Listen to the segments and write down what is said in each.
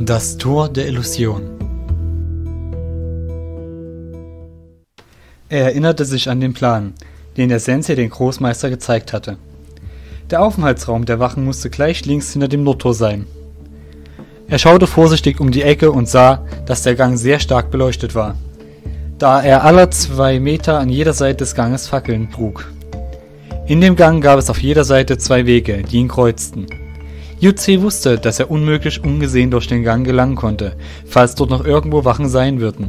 Das Tor der Illusion. Er erinnerte sich an den Plan, den der Sensei dem Großmeister gezeigt hatte. Der Aufenthaltsraum der Wachen musste gleich links hinter dem Nordtor sein. Er schaute vorsichtig um die Ecke und sah, dass der Gang sehr stark beleuchtet war, da er alle 2 Meter an jeder Seite des Ganges Fackeln trug. In dem Gang gab es auf jeder Seite 2 Wege, die ihn kreuzten. Juzee wusste, dass er unmöglich ungesehen durch den Gang gelangen konnte, falls dort noch irgendwo Wachen sein würden.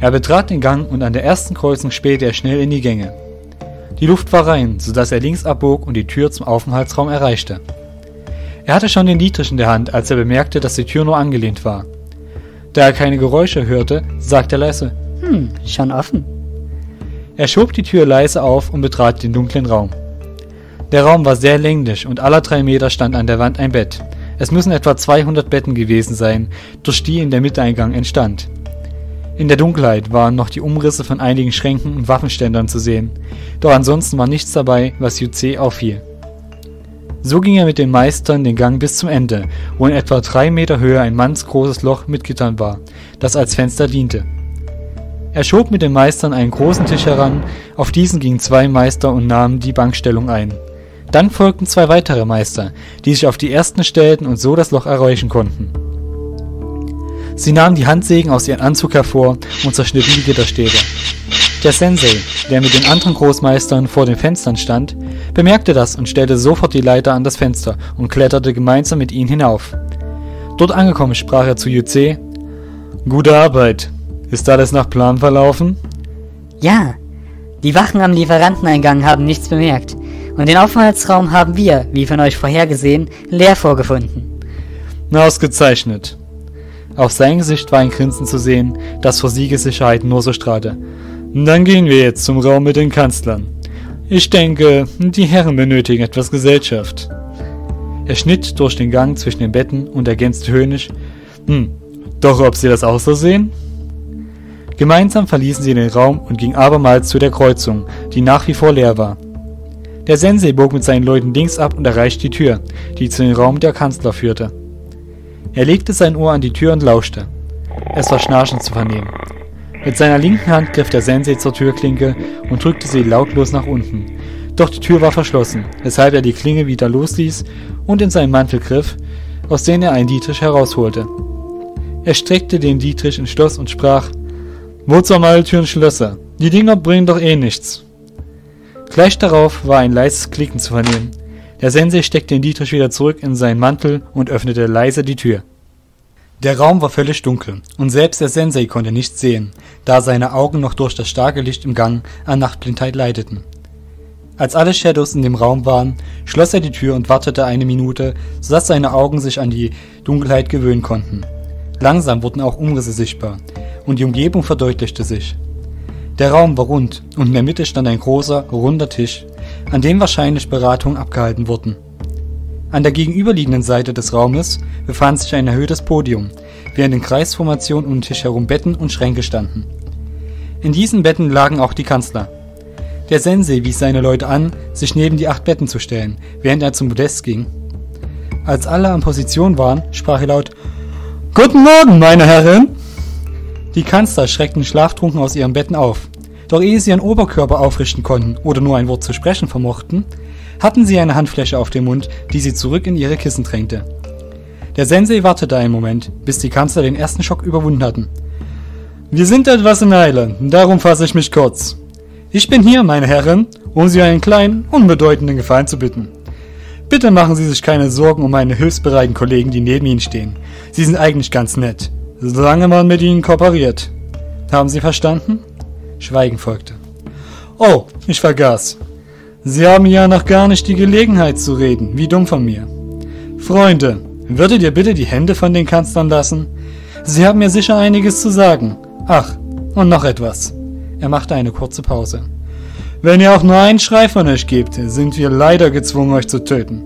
Er betrat den Gang und an der ersten Kreuzung spähte er schnell in die Gänge. Die Luft war rein, sodass er links abbog und die Tür zum Aufenthaltsraum erreichte. Er hatte schon den Dietrich in der Hand, als er bemerkte, dass die Tür nur angelehnt war. Da er keine Geräusche hörte, sagte er leise, schon offen. Er schob die Tür leise auf und betrat den dunklen Raum. Der Raum war sehr länglich und alle 3 Meter stand an der Wand ein Bett. Es müssen etwa 200 Betten gewesen sein, durch die in der Mitte ein Gang entstand. In der Dunkelheit waren noch die Umrisse von einigen Schränken und Waffenständern zu sehen, doch ansonsten war nichts dabei, was Juzee auffiel. So ging er mit den Meistern den Gang bis zum Ende, wo in etwa 3 Meter Höhe ein mannsgroßes Loch mitgetan war, das als Fenster diente. Er schob mit den Meistern einen großen Tisch heran, auf diesen gingen 2 Meister und nahmen die Bankstellung ein. Dann folgten 2 weitere Meister, die sich auf die ersten stellten und so das Loch erreichen konnten. Sie nahmen die Handsägen aus ihrem Anzug hervor und zerschnitten die Gitterstäbe. Der Sensei, der mit den anderen Großmeistern vor den Fenstern stand, bemerkte das und stellte sofort die Leiter an das Fenster und kletterte gemeinsam mit ihnen hinauf. Dort angekommen sprach er zu Juzee: »Gute Arbeit. Ist alles nach Plan verlaufen?« »Ja. Die Wachen am Lieferanteneingang haben nichts bemerkt und den Aufenthaltsraum haben wir, wie von euch vorhergesehen, leer vorgefunden.« »Na, ausgezeichnet.« Auf sein Gesicht war ein Grinsen zu sehen, das vor Siegessicherheit nur so strahlte. »Dann gehen wir jetzt zum Raum mit den Kanzlern. Ich denke, die Herren benötigen etwas Gesellschaft.« Er schnitt durch den Gang zwischen den Betten und ergänzte höhnisch: »Doch ob Sie das auch so sehen?« Gemeinsam verließen sie den Raum und gingen abermals zu der Kreuzung, die nach wie vor leer war. Der Sensei bog mit seinen Leuten links ab und erreichte die Tür, die zu dem Raum der Kanzler führte. Er legte sein Ohr an die Tür und lauschte. Es war Schnarchen zu vernehmen. Mit seiner linken Hand griff der Sensei zur Türklinke und drückte sie lautlos nach unten. Doch die Tür war verschlossen, weshalb er die Klinge wieder losließ und in seinen Mantel griff, aus dem er einen Dietrich herausholte. Er streckte den Dietrich ins Schloss und sprach: »Wozu am alle Türen Schlösser? Die Dinger bringen doch eh nichts.« Gleich darauf war ein leises Klicken zu vernehmen. Der Sensei steckte den Dietrich wieder zurück in seinen Mantel und öffnete leise die Tür. Der Raum war völlig dunkel und selbst der Sensei konnte nichts sehen, da seine Augen noch durch das starke Licht im Gang an Nachtblindheit leideten. Als alle Shadows in dem Raum waren, schloss er die Tür und wartete eine Minute, sodass seine Augen sich an die Dunkelheit gewöhnen konnten. Langsam wurden auch Umrisse sichtbar und die Umgebung verdeutlichte sich. Der Raum war rund und in der Mitte stand ein großer, runder Tisch, an dem wahrscheinlich Beratungen abgehalten wurden. An der gegenüberliegenden Seite des Raumes befand sich ein erhöhtes Podium, während in Kreisformation um den Tisch herum Betten und Schränke standen. In diesen Betten lagen auch die Kanzler. Der Sensei wies seine Leute an, sich neben die 8 Betten zu stellen, während er zum Podest ging. Als alle an Position waren, sprach er laut: »Guten Morgen, meine Herren!« Die Kanzler schreckten schlaftrunken aus ihren Betten auf. Doch ehe sie ihren Oberkörper aufrichten konnten oder nur ein Wort zu sprechen vermochten, hatten sie eine Handfläche auf dem Mund, die sie zurück in ihre Kissen drängte. Der Sensei wartete einen Moment, bis die Kanzler den ersten Schock überwunden hatten. »Wir sind etwas in Eile, darum fasse ich mich kurz. Ich bin hier, meine Herren, um Sie einen kleinen, unbedeutenden Gefallen zu bitten. Bitte machen Sie sich keine Sorgen um meine hilfsbereiten Kollegen, die neben Ihnen stehen. Sie sind eigentlich ganz nett, solange man mit ihnen kooperiert. Haben Sie verstanden?« Schweigen folgte. »Oh, ich vergaß. Sie haben ja noch gar nicht die Gelegenheit zu reden. Wie dumm von mir. Freunde, würdet ihr bitte die Hände von den Kanzlern lassen? Sie haben mir sicher einiges zu sagen. Ach, und noch etwas.« Er machte eine kurze Pause. »Wenn ihr auch nur einen Schrei von euch gebt, sind wir leider gezwungen, euch zu töten.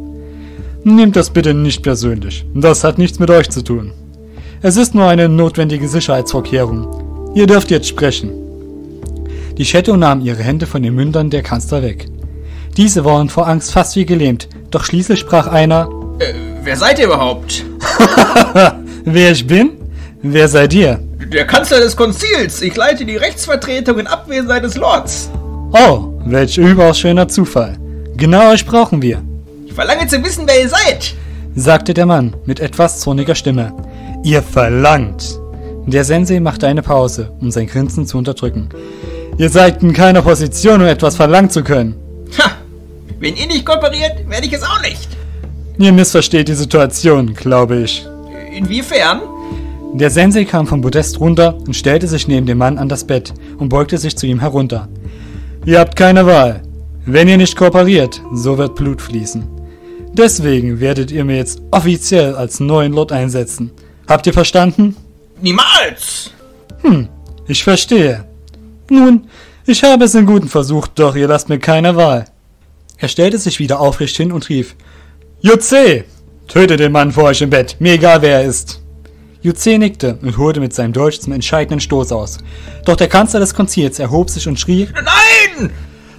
Nehmt das bitte nicht persönlich. Das hat nichts mit euch zu tun. Es ist nur eine notwendige Sicherheitsvorkehrung. Ihr dürft jetzt sprechen.« Die Shadow nahmen ihre Hände von den Mündern der Kanzler weg. Diese waren vor Angst fast wie gelähmt, doch schließlich sprach einer: »Wer seid ihr überhaupt?« Wer ich bin? Wer seid ihr? Der Kanzler des Konzils. Ich leite die Rechtsvertretung in Abwesenheit des Lords. Oh, welch überaus schöner Zufall. Genau euch brauchen wir. Ich verlange zu wissen, wer ihr seid, sagte der Mann mit etwas zorniger Stimme. Ihr verlangt. Der Sensei machte eine Pause, um sein Grinsen zu unterdrücken. Ihr seid in keiner Position, um etwas verlangen zu können. Ha! Wenn ihr nicht kooperiert, werde ich es auch nicht. Ihr missversteht die Situation, glaube ich. Inwiefern? Der Sensei kam vom Podest runter und stellte sich neben dem Mann an das Bett und beugte sich zu ihm herunter. Ihr habt keine Wahl. Wenn ihr nicht kooperiert, so wird Blut fließen. Deswegen werdet ihr mir jetzt offiziell als neuen Lord einsetzen. Habt ihr verstanden? Niemals! Ich verstehe. Nun, ich habe es in guten Versuch, doch ihr lasst mir keine Wahl. Er stellte sich wieder aufrecht hin und rief, Juzee, tötet den Mann vor euch im Bett, mir egal wer er ist. Juzee nickte und holte mit seinem Dolch zum entscheidenden Stoß aus. Doch der Kanzler des Konzils erhob sich und schrie, Nein!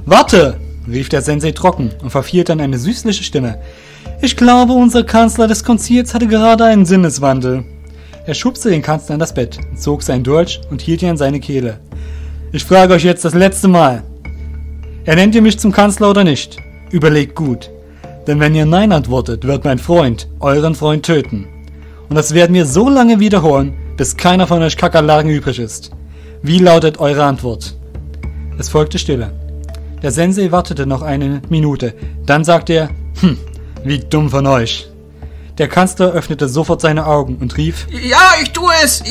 Warte! Rief der Sensei trocken und verfiel dann eine süßliche Stimme. Ich glaube, unser Kanzler des Konzils hatte gerade einen Sinneswandel. Er schubste den Kanzler an das Bett, zog seinen Dolch und hielt ihn an seine Kehle. Ich frage euch jetzt das letzte Mal. Ernennt ihr mich zum Kanzler oder nicht? Überlegt gut. Denn wenn ihr Nein antwortet, wird mein Freund euren Freund töten. Und das werden wir so lange wiederholen, bis keiner von euch Kakerlaken übrig ist. Wie lautet eure Antwort? Es folgte Stille. Der Sensei wartete noch eine Minute. Dann sagte er, wie dumm von euch. Der Kanzler öffnete sofort seine Augen und rief, Ja, ich tue es,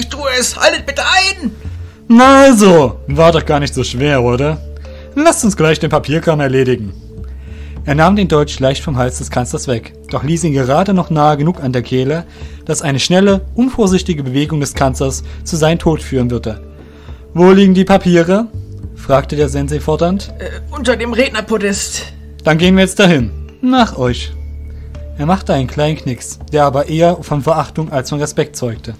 haltet bitte ein! Na also, war doch gar nicht so schwer, oder? Lasst uns gleich den Papierkram erledigen. Er nahm den Dolch leicht vom Hals des Kanzlers weg, doch ließ ihn gerade noch nahe genug an der Kehle, dass eine schnelle, unvorsichtige Bewegung des Kanzlers zu seinem Tod führen würde. Wo liegen die Papiere? Fragte der Sensei fordernd. Unter dem Rednerpodest. Dann gehen wir jetzt dahin. Nach euch. Er machte einen kleinen Knicks, der aber eher von Verachtung als von Respekt zeugte.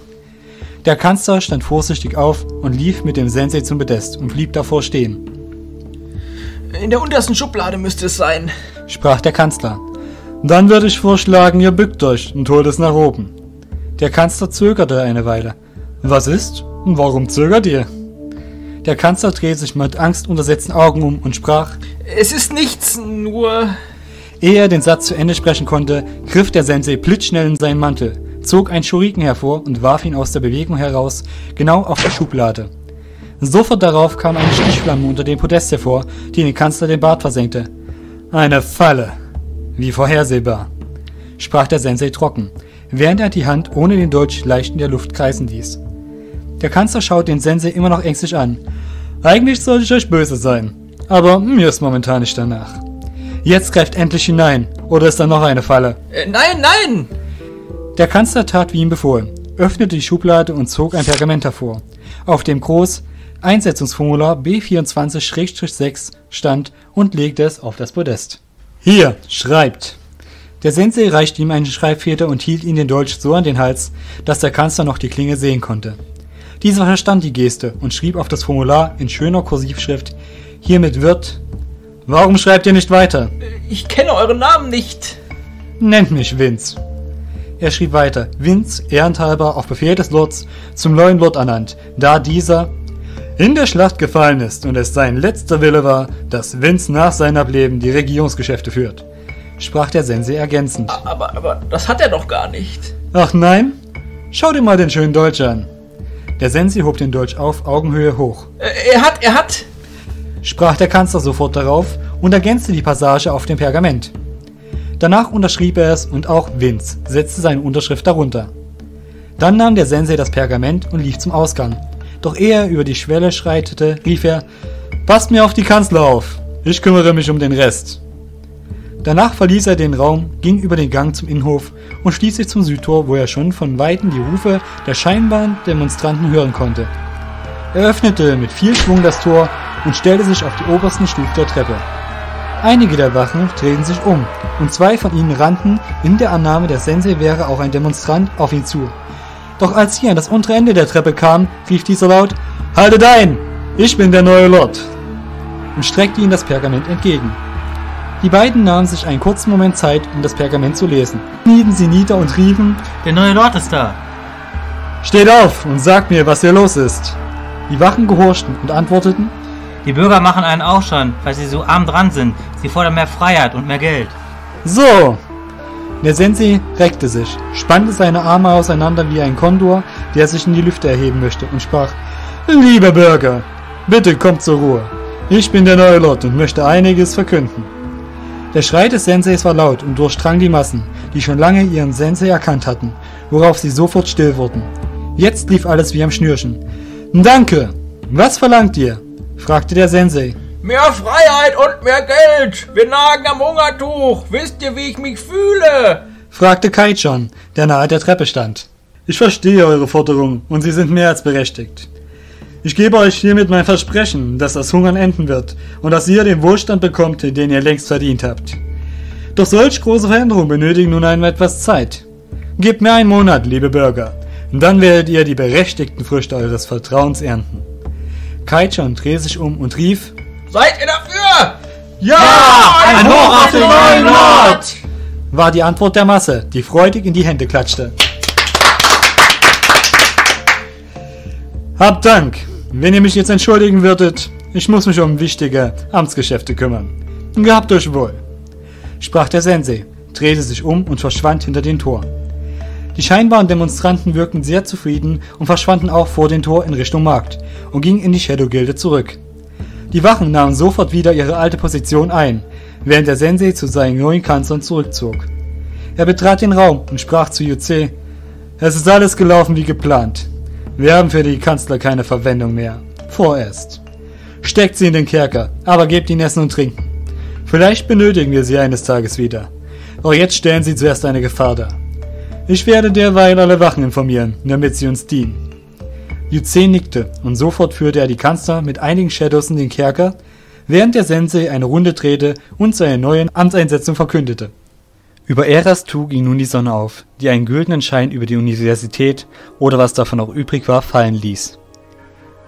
Der Kanzler stand vorsichtig auf und lief mit dem Sensei zum Podest und blieb davor stehen. In der untersten Schublade müsste es sein, sprach der Kanzler. Dann würde ich vorschlagen, ihr bückt euch und holt es nach oben. Der Kanzler zögerte eine Weile. Was ist? Und warum zögert ihr? Der Kanzler drehte sich mit angstuntersetzten Augen um und sprach, Es ist nichts, nur... Ehe er den Satz zu Ende sprechen konnte, griff der Sensei blitzschnell in seinen Mantel, zog einen Shuriken hervor und warf ihn aus der Bewegung heraus, genau auf die Schublade. Sofort darauf kam eine Stichflamme unter dem Podest hervor, die den Kanzler den Bart versenkte. Eine Falle, wie vorhersehbar, sprach der Sensei trocken, während er die Hand ohne den Dolch leicht in der Luft kreisen ließ. Der Kanzler schaute den Sensei immer noch ängstlich an. Eigentlich sollte ich euch böse sein, aber mir ist momentan nicht danach. Jetzt greift endlich hinein, oder ist da noch eine Falle? Nein, nein! Der Kanzler tat wie ihm befohlen, öffnete die Schublade und zog ein Pergament hervor, auf dem groß Einsetzungsformular B24-6 stand und legte es auf das Podest. Hier, schreibt! Der Sensei reichte ihm einen Schreibfeder und hielt ihm den Dolch so an den Hals, dass der Kanzler noch die Klinge sehen konnte. Dieser verstand die Geste und schrieb auf das Formular in schöner Kursivschrift, hiermit wird... Warum schreibt ihr nicht weiter? Ich kenne euren Namen nicht. Nennt mich Vince. Er schrieb weiter, Vince, ehrenhalber auf Befehl des Lords, zum neuen Lord ernannt, da dieser in der Schlacht gefallen ist und es sein letzter Wille war, dass Vince nach seinem Ableben die Regierungsgeschäfte führt, sprach der Sensei ergänzend. Aber das hat er doch gar nicht. Ach nein? Schau dir mal den schönen Dolch an. Der Sensei hob den Dolch auf Augenhöhe hoch. Er hat, sprach der Kanzler sofort darauf und ergänzte die Passage auf dem Pergament. Danach unterschrieb er es und auch Vince setzte seine Unterschrift darunter. Dann nahm der Sensei das Pergament und lief zum Ausgang. Doch ehe er über die Schwelle schreitete, rief er, »Passt mir auf die Kanzler auf! Ich kümmere mich um den Rest!« Danach verließ er den Raum, ging über den Gang zum Innenhof und schließlich zum Südtor, wo er schon von Weitem die Rufe der scheinbaren Demonstranten hören konnte. Er öffnete mit viel Schwung das Tor und stellte sich auf die obersten Stufen der Treppe. Einige der Wachen drehten sich um und zwei von ihnen rannten in der Annahme, der Sensei wäre auch ein Demonstrant, auf ihn zu. Doch als sie an das untere Ende der Treppe kamen, rief dieser laut, »Haltet ein! Ich bin der neue Lord!« und streckte ihnen das Pergament entgegen. Die beiden nahmen sich einen kurzen Moment Zeit, um das Pergament zu lesen. Knieten sie nieder und riefen, »Der neue Lord ist da!« Steht auf und sagt mir, was hier los ist. Die Wachen gehorchten und antworteten: Die Bürger machen einen Aufstand, weil sie so arm dran sind. Sie fordern mehr Freiheit und mehr Geld. So. Der Sensei reckte sich, spannte seine Arme auseinander wie ein Kondor, der sich in die Lüfte erheben möchte, und sprach: Liebe Bürger, bitte kommt zur Ruhe. Ich bin der neue Lord und möchte einiges verkünden. Der Schrei des Senseis war laut und durchdrang die Massen, die schon lange ihren Sensei erkannt hatten, worauf sie sofort still wurden. Jetzt lief alles wie am Schnürchen. Danke! Was verlangt ihr? Fragte der Sensei. Mehr Freiheit und mehr Geld! Wir nagen am Hungertuch! Wisst ihr, wie ich mich fühle? Fragte Kaijon, der nahe der Treppe stand. Ich verstehe eure Forderungen und sie sind mehr als berechtigt. Ich gebe euch hiermit mein Versprechen, dass das Hungern enden wird und dass ihr den Wohlstand bekommt, den ihr längst verdient habt. Doch solch große Veränderungen benötigen nun einmal etwas Zeit. Gebt mir einen Monat, liebe Bürger, und dann werdet ihr die berechtigten Früchte eures Vertrauens ernten. Kaijon drehte sich um und rief: Seid ihr dafür? Ja! Ein Hoch auf den neuen Lord! War die Antwort der Masse, die freudig in die Hände klatschte. Habt Dank! Wenn ihr mich jetzt entschuldigen würdet, ich muss mich um wichtige Amtsgeschäfte kümmern. Gehabt euch wohl! Sprach der Sensei, drehte sich um und verschwand hinter den Toren. Die scheinbaren Demonstranten wirkten sehr zufrieden und verschwanden auch vor den Toren in Richtung Markt und gingen in die Shadowgilde zurück. Die Wachen nahmen sofort wieder ihre alte Position ein, während der Sensei zu seinen neuen Kanzlern zurückzog. Er betrat den Raum und sprach zu Juzee: Es ist alles gelaufen wie geplant. Wir haben für die Kanzler keine Verwendung mehr. Vorerst. Steckt sie in den Kerker, aber gebt ihnen Essen und Trinken. Vielleicht benötigen wir sie eines Tages wieder. Doch jetzt stellen sie zuerst eine Gefahr dar. Ich werde derweil alle Wachen informieren, damit sie uns dienen. Juzee nickte und sofort führte er die Kanzler mit einigen Shadows in den Kerker, während der Sensei eine Runde drehte und seine neuen Amtseinsetzung verkündete. Über Erastool ging nun die Sonne auf, die einen güldenen Schein über die Universität oder was davon auch übrig war fallen ließ.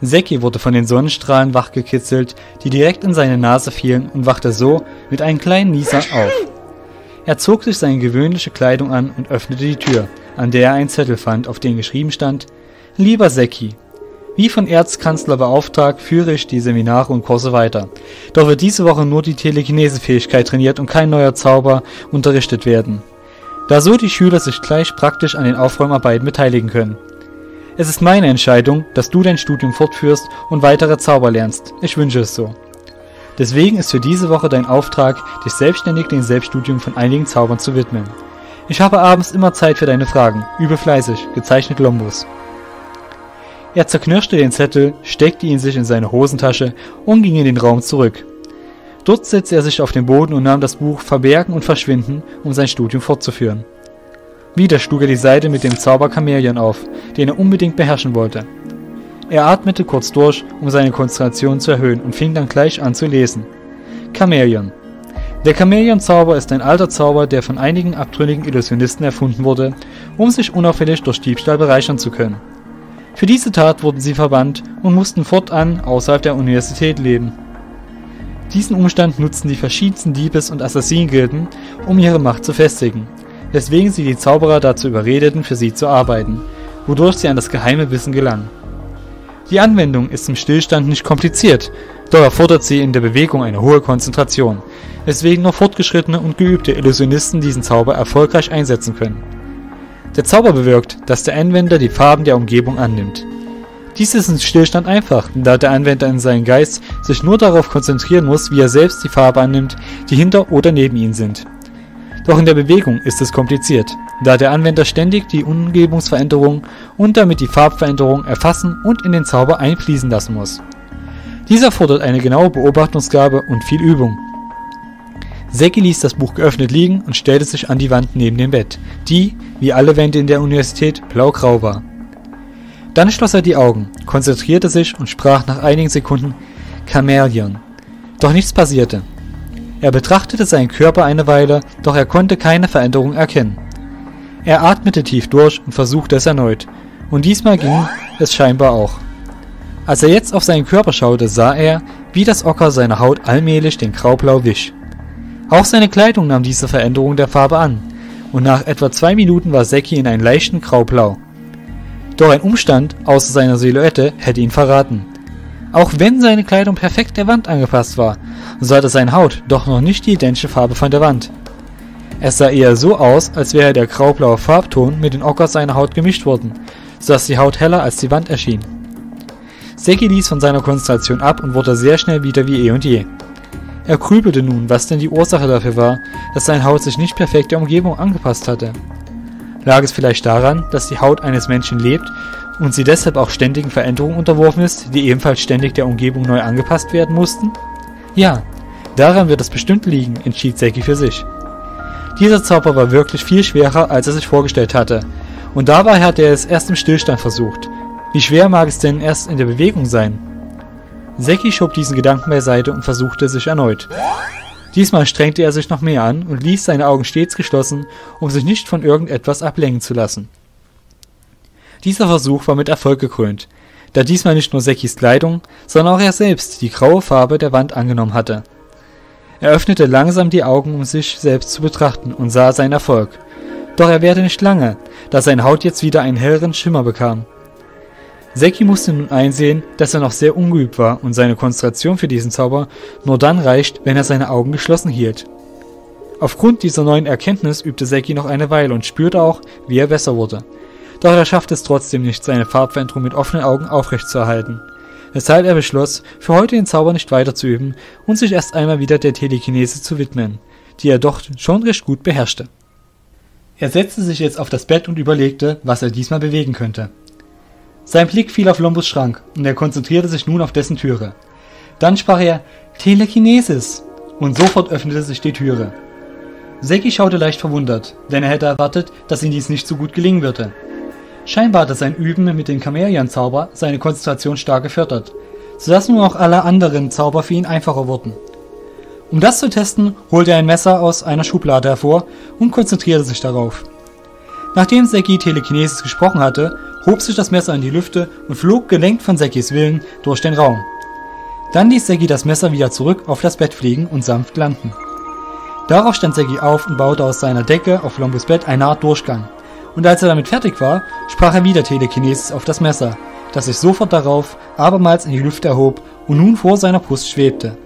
Sekki wurde von den Sonnenstrahlen wachgekitzelt, die direkt in seine Nase fielen, und wachte so mit einem kleinen Nieser auf. Er zog sich seine gewöhnliche Kleidung an und öffnete die Tür, an der er einen Zettel fand, auf dem geschrieben stand: Lieber Sekki, wie von Erzkanzler beauftragt, führe ich die Seminare und Kurse weiter. Doch wird diese Woche nur die Telekinese-Fähigkeit trainiert und kein neuer Zauber unterrichtet werden, da so die Schüler sich gleich praktisch an den Aufräumarbeiten beteiligen können. Es ist meine Entscheidung, dass du dein Studium fortführst und weitere Zauber lernst. Ich wünsche es so. Deswegen ist für diese Woche dein Auftrag, dich selbstständig dem Selbststudium von einigen Zaubern zu widmen. Ich habe abends immer Zeit für deine Fragen. Übe fleißig. Gezeichnet Lombus. Er zerknirschte den Zettel, steckte ihn sich in seine Hosentasche und ging in den Raum zurück. Dort setzte er sich auf den Boden und nahm das Buch Verbergen und Verschwinden, um sein Studium fortzuführen. Wieder schlug er die Seite mit dem Zauber Chamäleon auf, den er unbedingt beherrschen wollte. Er atmete kurz durch, um seine Konzentration zu erhöhen, und fing dann gleich an zu lesen. Chamäleon. Der Chamäleon-Zauber ist ein alter Zauber, der von einigen abtrünnigen Illusionisten erfunden wurde, um sich unauffällig durch Diebstahl bereichern zu können. Für diese Tat wurden sie verbannt und mussten fortan außerhalb der Universität leben. Diesen Umstand nutzten die verschiedensten Diebes- und Assassinengilden, um ihre Macht zu festigen, weswegen sie die Zauberer dazu überredeten, für sie zu arbeiten, wodurch sie an das geheime Wissen gelangen. Die Anwendung ist im Stillstand nicht kompliziert, doch erfordert sie in der Bewegung eine hohe Konzentration, weswegen nur fortgeschrittene und geübte Illusionisten diesen Zauber erfolgreich einsetzen können. Der Zauber bewirkt, dass der Anwender die Farben der Umgebung annimmt. Dies ist im Stillstand einfach, da der Anwender in seinem Geist sich nur darauf konzentrieren muss, wie er selbst die Farbe annimmt, die hinter oder neben ihm sind. Doch in der Bewegung ist es kompliziert, da der Anwender ständig die Umgebungsveränderung und damit die Farbveränderung erfassen und in den Zauber einfließen lassen muss. Dies erfordert eine genaue Beobachtungsgabe und viel Übung. Sekki ließ das Buch geöffnet liegen und stellte sich an die Wand neben dem Bett, die, wie alle Wände in der Universität, blau-grau war. Dann schloss er die Augen, konzentrierte sich und sprach nach einigen Sekunden Chamäleon. Doch nichts passierte. Er betrachtete seinen Körper eine Weile, doch er konnte keine Veränderung erkennen. Er atmete tief durch und versuchte es erneut, und diesmal ging es scheinbar auch. Als er jetzt auf seinen Körper schaute, sah er, wie das Ocker seiner Haut allmählich den Graublau wich. Auch seine Kleidung nahm diese Veränderung der Farbe an, und nach etwa 2 Minuten war Sekki in einem leichten Graublau. Doch ein Umstand außer seiner Silhouette hätte ihn verraten. Auch wenn seine Kleidung perfekt der Wand angepasst war, so hatte seine Haut doch noch nicht die identische Farbe von der Wand. Es sah eher so aus, als wäre der graublaue Farbton mit den Ockers seiner Haut gemischt worden, sodass die Haut heller als die Wand erschien. Sekki ließ von seiner Konzentration ab und wurde sehr schnell wieder wie eh und je. Er grübelte nun, was denn die Ursache dafür war, dass seine Haut sich nicht perfekt der Umgebung angepasst hatte. Lag es vielleicht daran, dass die Haut eines Menschen lebt und sie deshalb auch ständigen Veränderungen unterworfen ist, die ebenfalls ständig der Umgebung neu angepasst werden mussten? Ja, daran wird es bestimmt liegen, entschied Sekki für sich. Dieser Zauber war wirklich viel schwerer, als er sich vorgestellt hatte, und dabei hatte er es erst im Stillstand versucht. Wie schwer mag es denn erst in der Bewegung sein? Sekki schob diesen Gedanken beiseite und versuchte sich erneut. Diesmal strengte er sich noch mehr an und ließ seine Augen stets geschlossen, um sich nicht von irgendetwas ablenken zu lassen. Dieser Versuch war mit Erfolg gekrönt, da diesmal nicht nur Sekkis Kleidung, sondern auch er selbst die graue Farbe der Wand angenommen hatte. Er öffnete langsam die Augen, um sich selbst zu betrachten und sah seinen Erfolg. Doch er währte nicht lange, da seine Haut jetzt wieder einen helleren Schimmer bekam. Sekki musste nun einsehen, dass er noch sehr ungeübt war und seine Konzentration für diesen Zauber nur dann reicht, wenn er seine Augen geschlossen hielt. Aufgrund dieser neuen Erkenntnis übte Sekki noch eine Weile und spürte auch, wie er besser wurde. Doch er schaffte es trotzdem nicht, seine Farbveränderung mit offenen Augen aufrechtzuerhalten, weshalb er beschloss, für heute den Zauber nicht weiterzuüben und sich erst einmal wieder der Telekinese zu widmen, die er doch schon recht gut beherrschte. Er setzte sich jetzt auf das Bett und überlegte, was er diesmal bewegen könnte. Sein Blick fiel auf Lombus' Schrank und er konzentrierte sich nun auf dessen Türe. Dann sprach er Telekinesis und sofort öffnete sich die Türe. Sekki schaute leicht verwundert, denn er hätte erwartet, dass ihm dies nicht so gut gelingen würde. Scheinbar hatte sein Üben mit dem Chamäleon-Zauber seine Konzentration stark gefördert, sodass nun auch alle anderen Zauber für ihn einfacher wurden. Um das zu testen, holte er ein Messer aus einer Schublade hervor und konzentrierte sich darauf. Nachdem Sekki Telekinesis gesprochen hatte, hob sich das Messer in die Lüfte und flog gelenkt von Sekkis Willen durch den Raum. Dann ließ Sekki das Messer wieder zurück auf das Bett fliegen und sanft landen. Darauf stand Sekki auf und baute aus seiner Decke auf Lombus' Bett eine Art Durchgang. Und als er damit fertig war, sprach er wieder Telekinesis auf das Messer, das sich sofort darauf abermals in die Lüfte erhob und nun vor seiner Brust schwebte.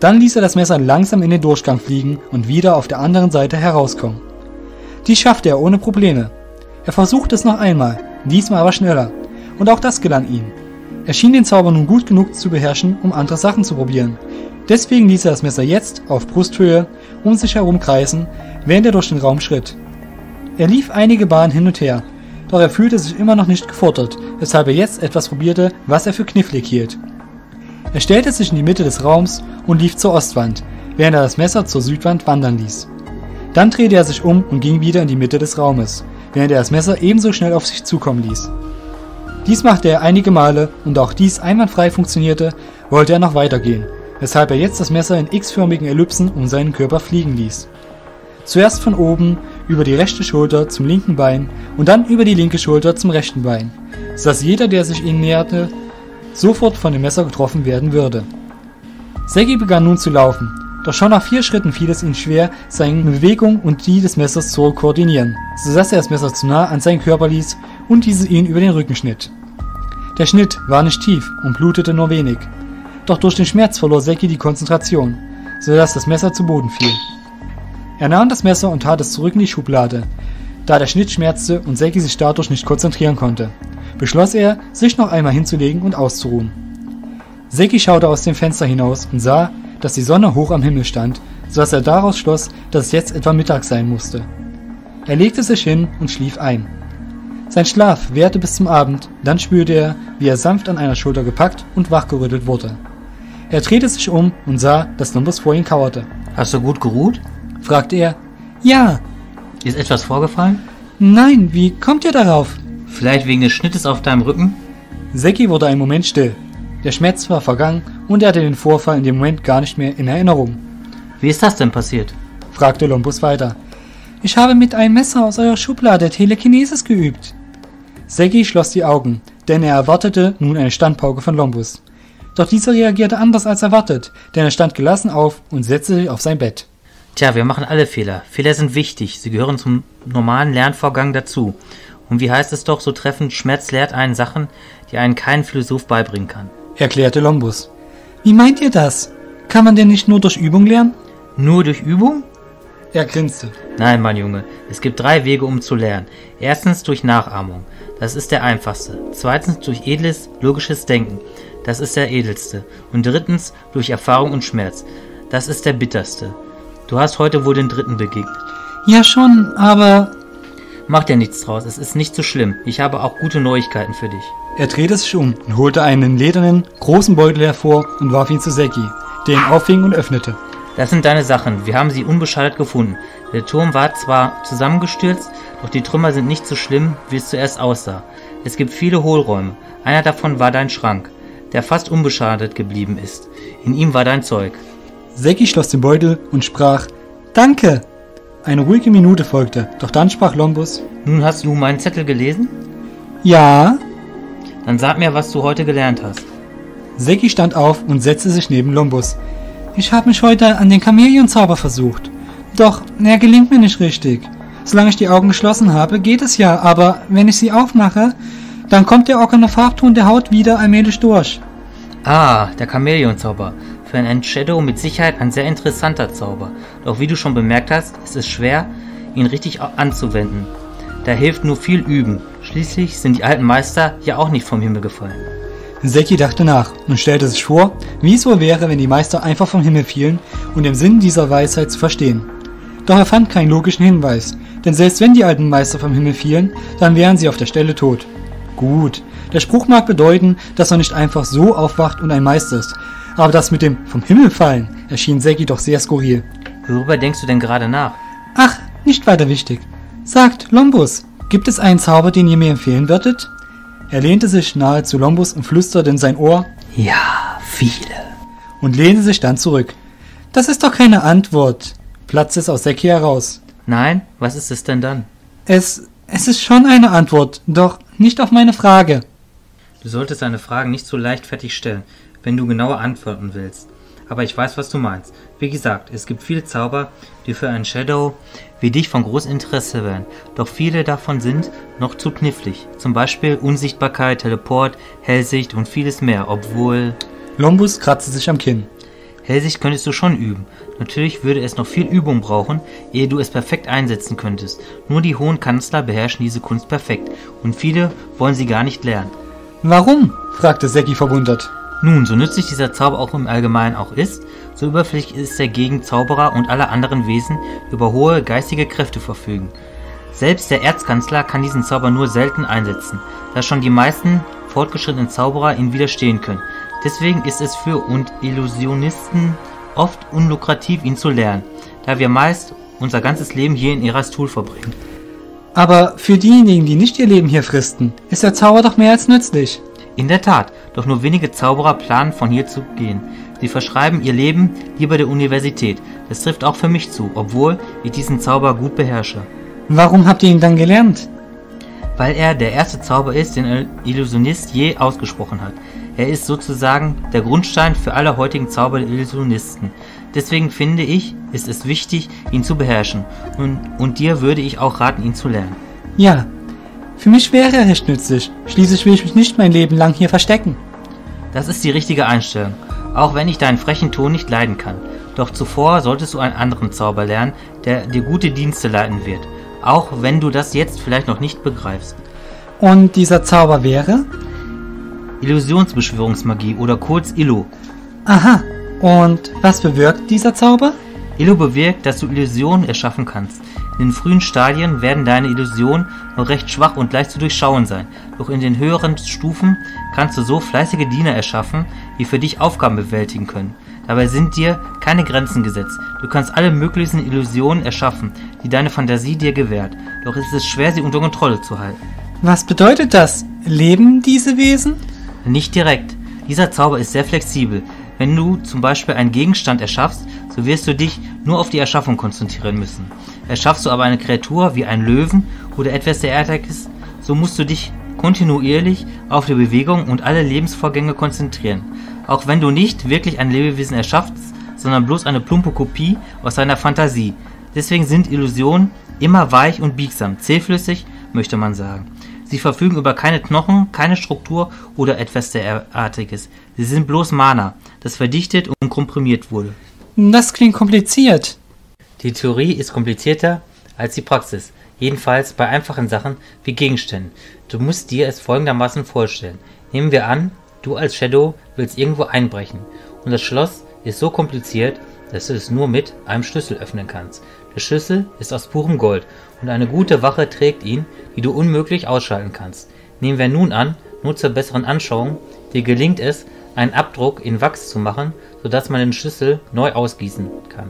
Dann ließ er das Messer langsam in den Durchgang fliegen und wieder auf der anderen Seite herauskommen. Dies schaffte er ohne Probleme. Er versuchte es noch einmal, diesmal aber schneller. Und auch das gelang ihm. Er schien den Zauber nun gut genug zu beherrschen, um andere Sachen zu probieren. Deswegen ließ er das Messer jetzt auf Brusthöhe um sich herum kreisen, während er durch den Raum schritt. Er lief einige Bahnen hin und her, doch er fühlte sich immer noch nicht gefordert, weshalb er jetzt etwas probierte, was er für knifflig hielt. Er stellte sich in die Mitte des Raums und lief zur Ostwand, während er das Messer zur Südwand wandern ließ. Dann drehte er sich um und ging wieder in die Mitte des Raumes, während er das Messer ebenso schnell auf sich zukommen ließ. Dies machte er einige Male und auch dies einwandfrei funktionierte, wollte er noch weitergehen, weshalb er jetzt das Messer in x-förmigen Ellipsen um seinen Körper fliegen ließ. Zuerst von oben über die rechte Schulter zum linken Bein und dann über die linke Schulter zum rechten Bein, sodass jeder, der sich ihnen näherte, sofort von dem Messer getroffen werden würde. Sekki begann nun zu laufen, doch schon nach 4 Schritten fiel es ihm schwer, seine Bewegung und die des Messers zu koordinieren, sodass er das Messer zu nah an seinen Körper ließ und dieses ihn über den Rücken schnitt. Der Schnitt war nicht tief und blutete nur wenig, doch durch den Schmerz verlor Sekki die Konzentration, sodass das Messer zu Boden fiel. Er nahm das Messer und tat es zurück in die Schublade, da der Schnitt schmerzte und Sekki sich dadurch nicht konzentrieren konnte, beschloss er, sich noch einmal hinzulegen und auszuruhen. Sekki schaute aus dem Fenster hinaus und sah, dass die Sonne hoch am Himmel stand, sodass er daraus schloss, dass es jetzt etwa Mittag sein musste. Er legte sich hin und schlief ein. Sein Schlaf währte bis zum Abend, dann spürte er, wie er sanft an einer Schulter gepackt und wachgerüttelt wurde. Er drehte sich um und sah, dass Lombus vor ihm kauerte. Hast du gut geruht? Fragte er. Ja. Ist etwas vorgefallen? Nein, wie kommt ihr darauf? Vielleicht wegen des Schnittes auf deinem Rücken? Sekki wurde einen Moment still. Der Schmerz war vergangen und er hatte den Vorfall in dem Moment gar nicht mehr in Erinnerung. Wie ist das denn passiert? Fragte Lombus weiter. Ich habe mit einem Messer aus eurer Schublade Telekinesis geübt. Sekki schloss die Augen, denn er erwartete nun eine Standpauke von Lombus. Doch dieser reagierte anders als erwartet, denn er stand gelassen auf und setzte sich auf sein Bett. Tja, wir machen alle Fehler. Fehler sind wichtig, sie gehören zum normalen Lernvorgang dazu. Und wie heißt es doch so treffend, Schmerz lehrt einen Sachen, die einen kein Philosoph beibringen kann. Erklärte Lombus. Wie meint ihr das? Kann man denn nicht nur durch Übung lernen? Nur durch Übung? Er grinste. Nein, mein Junge, es gibt 3 Wege, um zu lernen. Erstens durch Nachahmung. Das ist der einfachste. Zweitens durch edles, logisches Denken. Das ist der edelste. Und drittens durch Erfahrung und Schmerz. Das ist der bitterste. Du hast heute wohl den dritten begegnet. Ja schon, aber... Mach dir nichts draus, es ist nicht so schlimm. Ich habe auch gute Neuigkeiten für dich. Er drehte sich um und holte einen ledernen, großen Beutel hervor und warf ihn zu Sekki, der ihn auffing und öffnete. Das sind deine Sachen. Wir haben sie unbeschadet gefunden. Der Turm war zwar zusammengestürzt, doch die Trümmer sind nicht so schlimm, wie es zuerst aussah. Es gibt viele Hohlräume. Einer davon war dein Schrank, der fast unbeschadet geblieben ist. In ihm war dein Zeug. Sekki schloss den Beutel und sprach, Danke! Eine ruhige Minute folgte, doch dann sprach Lombus, Nun hast du meinen Zettel gelesen? Ja. Dann sag mir, was du heute gelernt hast. Sekki stand auf und setzte sich neben Lombus. Ich habe mich heute an den Chamäleon-Zauber versucht. Doch, er gelingt mir nicht richtig. Solange ich die Augen geschlossen habe, geht es ja, aber wenn ich sie aufmache, dann kommt der ockerne Farbton der Haut wieder allmählich durch. Ah, der Chamäleon-Zauber. Für einen Shadow mit Sicherheit ein sehr interessanter Zauber. Doch wie du schon bemerkt hast, es ist schwer, ihn richtig anzuwenden. Da hilft nur viel Üben. Schließlich sind die alten Meister ja auch nicht vom Himmel gefallen. Sekki dachte nach und stellte sich vor, wie es wohl wäre, wenn die Meister einfach vom Himmel fielen und den Sinn dieser Weisheit zu verstehen. Doch er fand keinen logischen Hinweis, denn selbst wenn die alten Meister vom Himmel fielen, dann wären sie auf der Stelle tot. Gut, der Spruch mag bedeuten, dass er nicht einfach so aufwacht und ein Meister ist, aber das mit dem vom Himmel fallen erschien Sekki doch sehr skurril. Worüber denkst du denn gerade nach? Ach, nicht weiter wichtig. Sagt, Lombus, gibt es einen Zauber, den ihr mir empfehlen würdet? Er lehnte sich nahe zu Lombus und flüsterte in sein Ohr, Ja, viele. Und lehnte sich dann zurück. Das ist doch keine Antwort, platzte es aus Sekki heraus. Nein, was ist es denn dann? Es ist schon eine Antwort, doch nicht auf meine Frage. Du solltest deine Fragen nicht so leichtfertig stellen, wenn du genaue Antworten willst. Aber ich weiß, was du meinst. Wie gesagt, es gibt viele Zauber, die für einen Shadow wie dich von großem Interesse wären. Doch viele davon sind noch zu knifflig. Zum Beispiel Unsichtbarkeit, Teleport, Hellsicht und vieles mehr, obwohl... Lombus kratzte sich am Kinn. Hellsicht könntest du schon üben. Natürlich würde es noch viel Übung brauchen, ehe du es perfekt einsetzen könntest. Nur die hohen Kanzler beherrschen diese Kunst perfekt und viele wollen sie gar nicht lernen. Warum? Fragte Sekki verwundert. Nun, so nützlich dieser Zauber auch im Allgemeinen auch ist, so überflüssig ist er gegen Zauberer und alle anderen Wesen, die über hohe geistige Kräfte verfügen. Selbst der Erzkanzler kann diesen Zauber nur selten einsetzen, da schon die meisten fortgeschrittenen Zauberer ihn widerstehen können. Deswegen ist es für uns Illusionisten oft unlukrativ, ihn zu lernen, da wir meist unser ganzes Leben hier in Erastool verbringen. Aber für diejenigen, die nicht ihr Leben hier fristen, ist der Zauber doch mehr als nützlich. In der Tat, doch nur wenige Zauberer planen, von hier zu gehen. Sie verschreiben ihr Leben lieber der Universität. Das trifft auch für mich zu, obwohl ich diesen Zauber gut beherrsche. Warum habt ihr ihn dann gelernt? Weil er der erste Zauber ist, den ein Illusionist je ausgesprochen hat. Er ist sozusagen der Grundstein für alle heutigen Zauber der Illusionisten. Deswegen finde ich, ist es wichtig, ihn zu beherrschen. Und dir würde ich auch raten, ihn zu lernen. Ja. Für mich wäre er recht nützlich. Schließlich will ich mich nicht mein Leben lang hier verstecken. Das ist die richtige Einstellung, auch wenn ich deinen frechen Ton nicht leiden kann. Doch zuvor solltest du einen anderen Zauber lernen, der dir gute Dienste leiten wird. Auch wenn du das jetzt vielleicht noch nicht begreifst. Und dieser Zauber wäre? Illusionsbeschwörungsmagie oder kurz Illu. Aha, und was bewirkt dieser Zauber? Illu bewirkt, dass du Illusionen erschaffen kannst. In den frühen Stadien werden deine Illusionen noch recht schwach und leicht zu durchschauen sein, doch in den höheren Stufen kannst du so fleißige Diener erschaffen, die für dich Aufgaben bewältigen können. Dabei sind dir keine Grenzen gesetzt. Du kannst alle möglichen Illusionen erschaffen, die deine Fantasie dir gewährt, doch es ist schwer, sie unter Kontrolle zu halten. Was bedeutet das? Leben diese Wesen? Nicht direkt. Dieser Zauber ist sehr flexibel. Wenn du zum Beispiel einen Gegenstand erschaffst, so wirst du dich nur auf die Erschaffung konzentrieren müssen. Erschaffst du aber eine Kreatur wie einen Löwen oder etwas derartiges, so musst du dich kontinuierlich auf die Bewegung und alle Lebensvorgänge konzentrieren. Auch wenn du nicht wirklich ein Lebewesen erschaffst, sondern bloß eine plumpe Kopie aus deiner Fantasie. Deswegen sind Illusionen immer weich und biegsam, zähflüssig, möchte man sagen. Sie verfügen über keine Knochen, keine Struktur oder etwas derartiges. Sie sind bloß Mana, das verdichtet und komprimiert wurde. Das klingt kompliziert. Die Theorie ist komplizierter als die Praxis. Jedenfalls bei einfachen Sachen wie Gegenständen. Du musst dir es folgendermaßen vorstellen. Nehmen wir an, du als Shadow willst irgendwo einbrechen. Und das Schloss ist so kompliziert, dass du es nur mit einem Schlüssel öffnen kannst. Der Schlüssel ist aus purem Gold und eine gute Wache trägt ihn, die du unmöglich ausschalten kannst. Nehmen wir nun an, nur zur besseren Anschauung, dir gelingt es, einen Abdruck in Wachs zu machen, sodass man den Schlüssel neu ausgießen kann.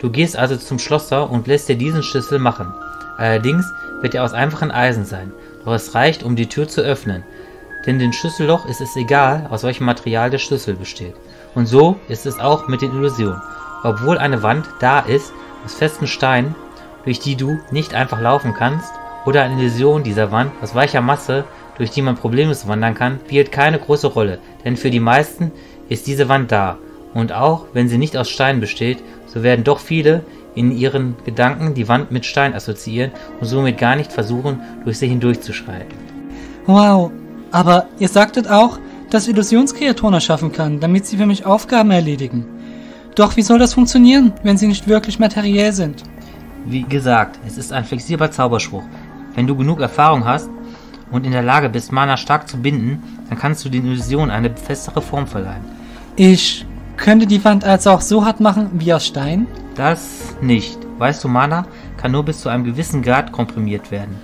Du gehst also zum Schlosser und lässt dir diesen Schlüssel machen. Allerdings wird er aus einfachen Eisen sein, doch es reicht, um die Tür zu öffnen. Denn dem Schlüsselloch ist es egal, aus welchem Material der Schlüssel besteht. Und so ist es auch mit den Illusionen. Obwohl eine Wand da ist, aus festen Steinen, durch die du nicht einfach laufen kannst, oder eine Illusion dieser Wand aus weicher Masse, durch die man problemlos wandern kann, spielt keine große Rolle, denn für die meisten ist diese Wand da. Und auch wenn sie nicht aus Stein besteht, so werden doch viele in ihren Gedanken die Wand mit Stein assoziieren und somit gar nicht versuchen, durch sie hindurchzuschreiten. Wow, aber ihr sagtet auch, dass Illusionskreaturen erschaffen kann, damit sie für mich Aufgaben erledigen. Doch wie soll das funktionieren, wenn sie nicht wirklich materiell sind? Wie gesagt, es ist ein flexibler Zauberspruch. Wenn du genug Erfahrung hast und in der Lage bist, Mana stark zu binden, dann kannst du den Illusionen eine festere Form verleihen. Ich könnte die Wand also auch so hart machen wie aus Stein? Das nicht. Weißt du, Mana kann nur bis zu einem gewissen Grad komprimiert werden.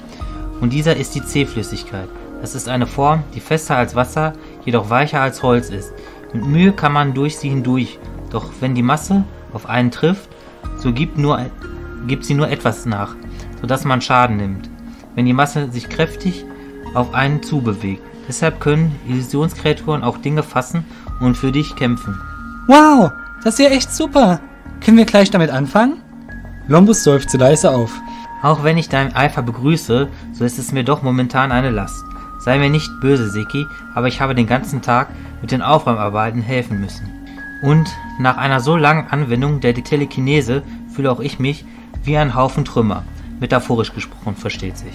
Und dieser ist die C-Flüssigkeit. Das ist eine Form, die fester als Wasser, jedoch weicher als Holz ist. Mit Mühe kann man durch sie hindurch. Doch wenn die Masse auf einen trifft, so gibt sie nur etwas nach, sodass man Schaden nimmt, wenn die Masse sich kräftig auf einen zubewegt. Deshalb können Illusionskreaturen auch Dinge fassen und für dich kämpfen. Wow, das ist ja echt super. Können wir gleich damit anfangen? Lombus seufzte leise auf. Auch wenn ich deinen Eifer begrüße, so ist es mir doch momentan eine Last. Sei mir nicht böse, Sekki, aber ich habe den ganzen Tag mit den Aufräumarbeiten helfen müssen. Und nach einer so langen Anwendung der Telekinese fühle auch ich mich wie ein Haufen Trümmer. Metaphorisch gesprochen, versteht sich.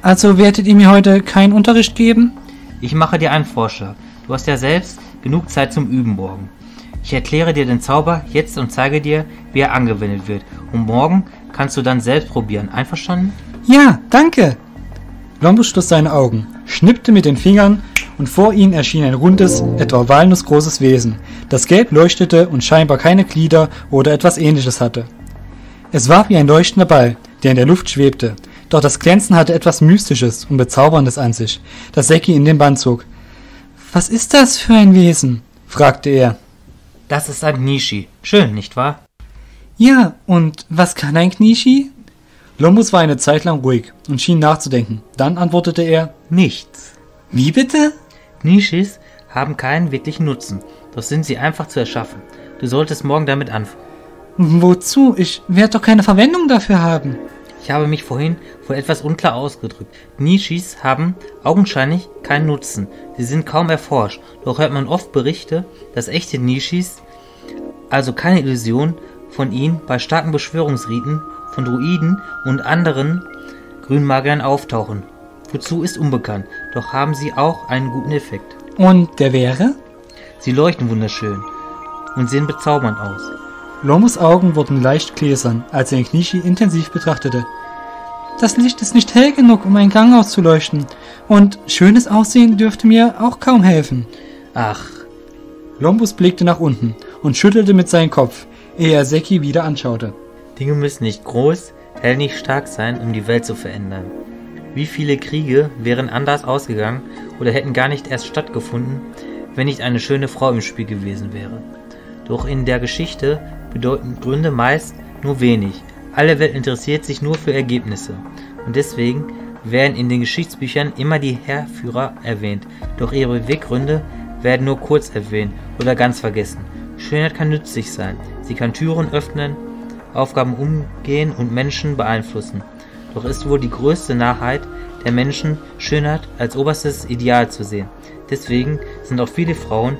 Also werdet ihr mir heute keinen Unterricht geben? Ich mache dir einen Vorschlag. Du hast ja selbst genug Zeit zum Üben morgen. Ich erkläre dir den Zauber jetzt und zeige dir, wie er angewendet wird. Und morgen kannst du dann selbst probieren. Einverstanden? Ja, danke. Lombus schloss seine Augen, schnippte mit den Fingern und vor ihnen erschien ein rundes, etwa walnussgroßes Wesen, das gelb leuchtete und scheinbar keine Glieder oder etwas Ähnliches hatte. Es war wie ein leuchtender Ball, der in der Luft schwebte, doch das Glänzen hatte etwas Mystisches und Bezauberndes an sich, das Sekki in den Bann zog. »Was ist das für ein Wesen?« fragte er. »Das ist ein Gnishi. Schön, nicht wahr?« »Ja, und was kann ein Gnishi?« Lombus war eine Zeit lang ruhig und schien nachzudenken. Dann antwortete er, »Nichts.« »Wie bitte?« Gnishis haben keinen wirklichen Nutzen, doch sind sie einfach zu erschaffen. Du solltest morgen damit anfangen. Wozu? Ich werde doch keine Verwendung dafür haben. Ich habe mich vorhin wohl etwas unklar ausgedrückt. Gnishis haben augenscheinlich keinen Nutzen. Sie sind kaum erforscht, doch hört man oft Berichte, dass echte Gnishis, also keine Illusion, von ihnen bei starken Beschwörungsriten von Druiden und anderen Grünmagiern auftauchen. Wozu ist unbekannt, doch haben sie auch einen guten Effekt. Und der wäre? Sie leuchten wunderschön und sehen bezaubernd aus. Lombus' Augen wurden leicht gläsern, als er den Gnishi intensiv betrachtete. Das Licht ist nicht hell genug, um einen Gang auszuleuchten. Und schönes Aussehen dürfte mir auch kaum helfen. Ach. Lombus blickte nach unten und schüttelte mit seinem Kopf, ehe er Sekki wieder anschaute. Dinge müssen nicht groß, hell nicht stark sein, um die Welt zu verändern. Wie viele Kriege wären anders ausgegangen oder hätten gar nicht erst stattgefunden, wenn nicht eine schöne Frau im Spiel gewesen wäre. Doch in der Geschichte bedeuten Gründe meist nur wenig. Alle Welt interessiert sich nur für Ergebnisse. Und deswegen werden in den Geschichtsbüchern immer die Heerführer erwähnt. Doch ihre Beweggründe werden nur kurz erwähnt oder ganz vergessen. Schönheit kann nützlich sein. Sie kann Türen öffnen, Aufgaben umgehen und Menschen beeinflussen. Doch ist wohl die größte Narrheit der Menschen, Schönheit als oberstes Ideal zu sehen. Deswegen sind auch viele Frauen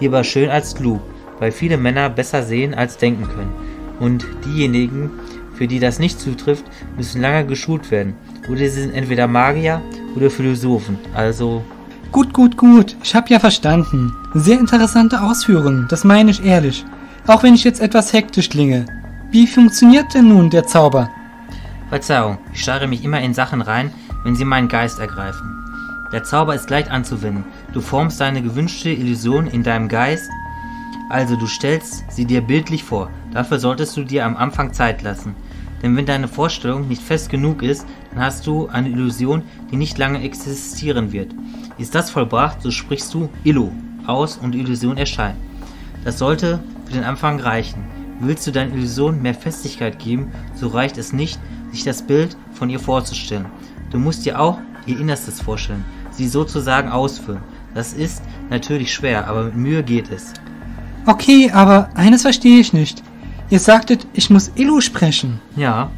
lieber schön als klug, weil viele Männer besser sehen als denken können. Und diejenigen, für die das nicht zutrifft, müssen lange geschult werden Oder sie sind entweder Magier oder Philosophen. Also... Gut. Ich hab ja verstanden. Sehr interessante Ausführungen. Das meine ich ehrlich. Auch wenn ich jetzt etwas hektisch klinge. Wie funktioniert denn nun der Zauber? Verzeihung, ich starre mich immer in Sachen rein, wenn sie meinen Geist ergreifen. Der Zauber ist leicht anzuwenden. Du formst deine gewünschte Illusion in deinem Geist, also du stellst sie dir bildlich vor. Dafür solltest du dir am Anfang Zeit lassen. Denn wenn deine Vorstellung nicht fest genug ist, dann hast du eine Illusion, die nicht lange existieren wird. Ist das vollbracht, so sprichst du Illu aus und die Illusion erscheint. Das sollte für den Anfang reichen. Willst du deiner Illusion mehr Festigkeit geben, so reicht es nicht, sich das Bild von ihr vorzustellen. Du musst dir auch ihr Innerstes vorstellen, sie sozusagen ausfüllen. Das ist natürlich schwer, aber mit Mühe geht es. Okay, aber eines verstehe ich nicht. Ihr sagtet, ich muss Illu sprechen. Ja.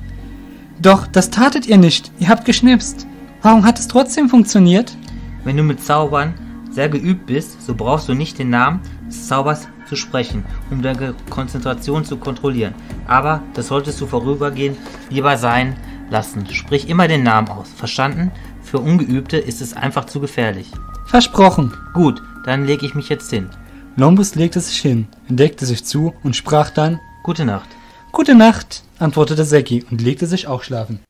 Doch, das tatet ihr nicht. Ihr habt geschnipst. Warum hat es trotzdem funktioniert? Wenn du mit Zaubern sehr geübt bist, so brauchst du nicht den Namen des Zaubers zu sprechen, um deine Konzentration zu kontrollieren. Aber das solltest du vorübergehend lieber sein lassen. Sprich immer den Namen aus. Verstanden? Für Ungeübte ist es einfach zu gefährlich. Versprochen. Gut, dann lege ich mich jetzt hin. Lombus legte sich hin, deckte sich zu und sprach dann: Gute Nacht. Gute Nacht, antwortete Sekki und legte sich auch schlafen.